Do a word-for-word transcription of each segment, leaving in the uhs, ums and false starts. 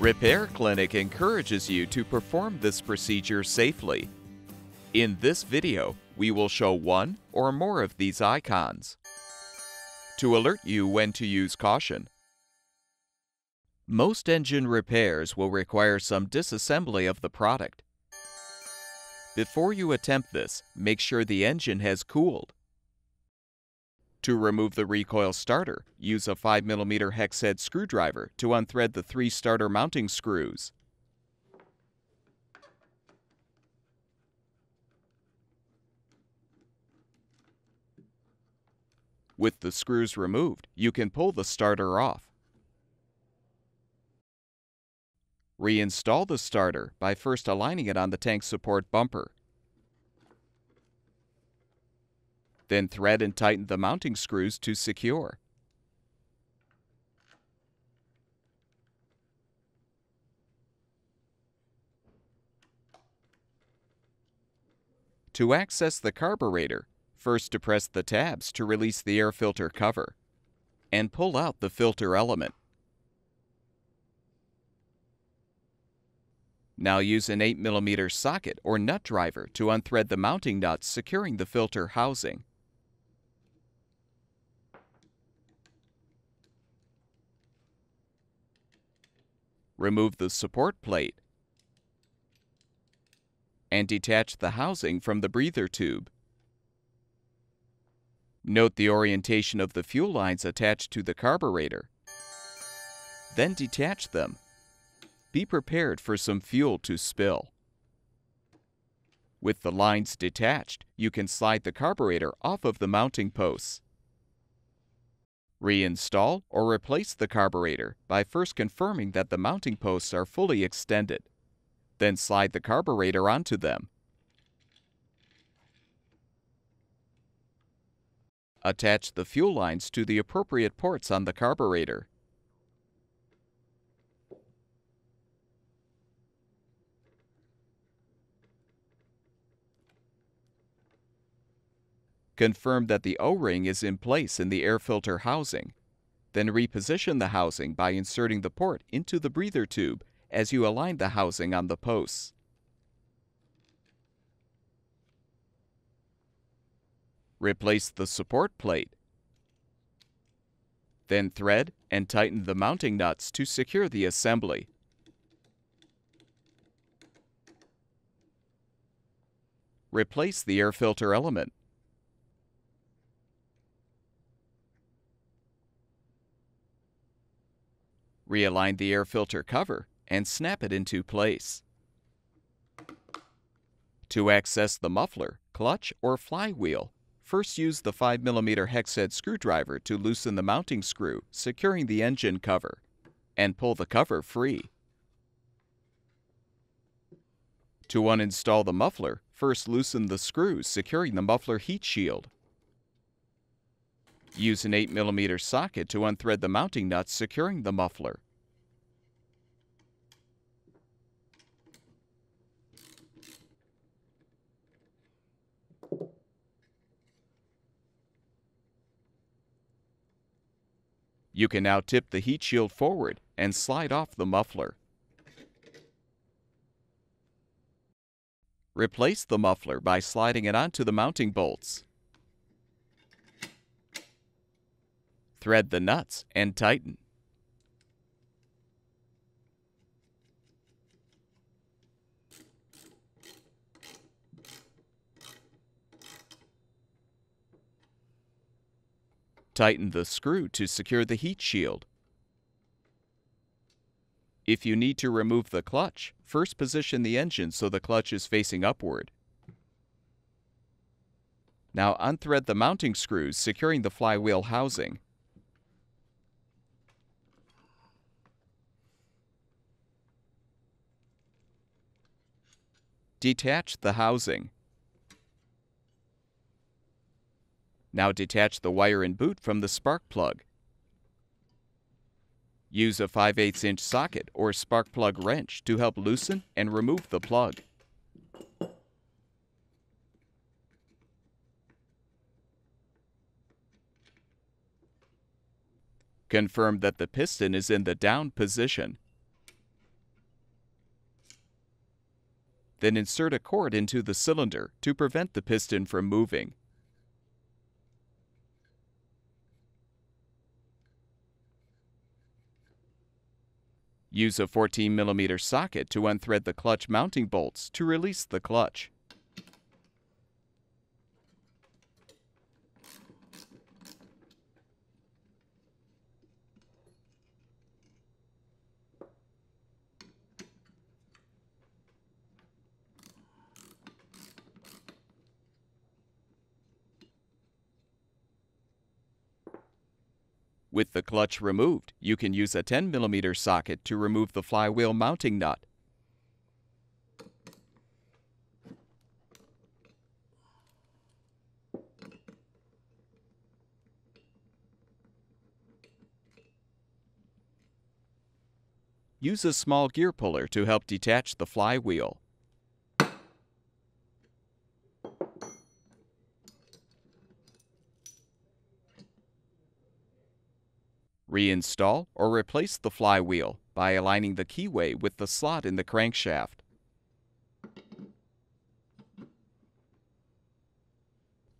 Repair Clinic encourages you to perform this procedure safely. In this video, we will show one or more of these icons to alert you when to use caution. Most engine repairs will require some disassembly of the product. Before you attempt this, make sure the engine has cooled. To remove the recoil starter, use a five millimeter hex head screwdriver to unthread the three starter mounting screws. With the screws removed, you can pull the starter off. Reinstall the starter by first aligning it on the tank support bumper. Then thread and tighten the mounting screws to secure. To access the carburetor, first depress the tabs to release the air filter cover and pull out the filter element. Now use an eight millimeter socket or nut driver to unthread the mounting nuts securing the filter housing. Remove the support plate and detach the housing from the breather tube. Note the orientation of the fuel lines attached to the carburetor. Then detach them. Be prepared for some fuel to spill. With the lines detached, you can slide the carburetor off of the mounting posts. Reinstall or replace the carburetor by first confirming that the mounting posts are fully extended. Then slide the carburetor onto them. Attach the fuel lines to the appropriate ports on the carburetor. Confirm that the O-ring is in place in the air filter housing. Then reposition the housing by inserting the port into the breather tube as you align the housing on the posts. Replace the support plate. Then thread and tighten the mounting nuts to secure the assembly. Replace the air filter element. Realign the air filter cover and snap it into place. To access the muffler, clutch, or flywheel, first use the five millimeter hex head screwdriver to loosen the mounting screw securing the engine cover and pull the cover free. To uninstall the muffler, first loosen the screws securing the muffler heat shield. Use an eight millimeter socket to unthread the mounting nuts securing the muffler. You can now tip the heat shield forward and slide off the muffler. Replace the muffler by sliding it onto the mounting bolts. Thread the nuts and tighten. Tighten the screw to secure the heat shield. If you need to remove the clutch, first position the engine so the clutch is facing upward. Now unthread the mounting screws securing the flywheel housing. Detach the housing. Now detach the wire and boot from the spark plug. Use a five eighths inch socket or spark plug wrench to help loosen and remove the plug. Confirm that the piston is in the down position. Then insert a cord into the cylinder to prevent the piston from moving. Use a fourteen millimeter socket to unthread the clutch mounting bolts to release the clutch. With the clutch removed, you can use a ten millimeter socket to remove the flywheel mounting nut. Use a small gear puller to help detach the flywheel. Reinstall or replace the flywheel by aligning the keyway with the slot in the crankshaft.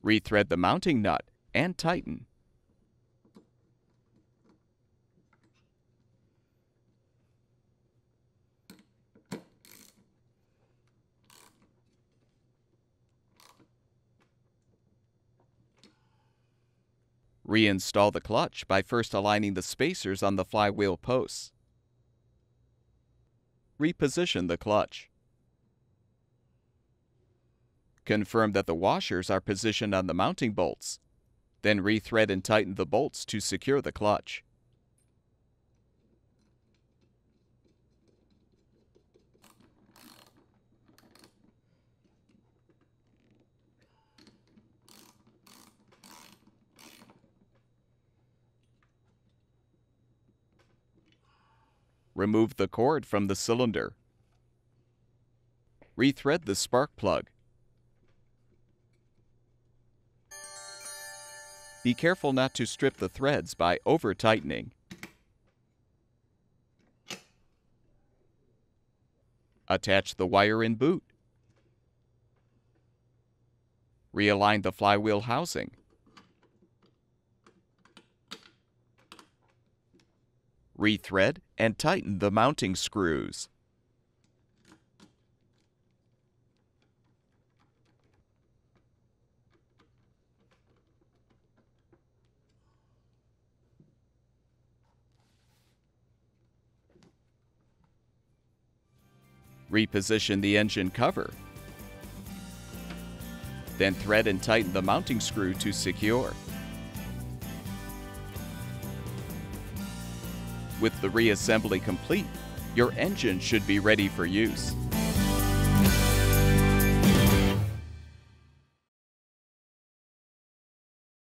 Rethread the mounting nut and tighten. Reinstall the clutch by first aligning the spacers on the flywheel posts. Reposition the clutch. Confirm that the washers are positioned on the mounting bolts. Then rethread and tighten the bolts to secure the clutch. Remove the cord from the cylinder. Rethread the spark plug. Be careful not to strip the threads by over-tightening. Attach the wire and boot. Realign the flywheel housing. Rethread and tighten the mounting screws. Reposition the engine cover. Then thread and tighten the mounting screw to secure. With the reassembly complete, your engine should be ready for use.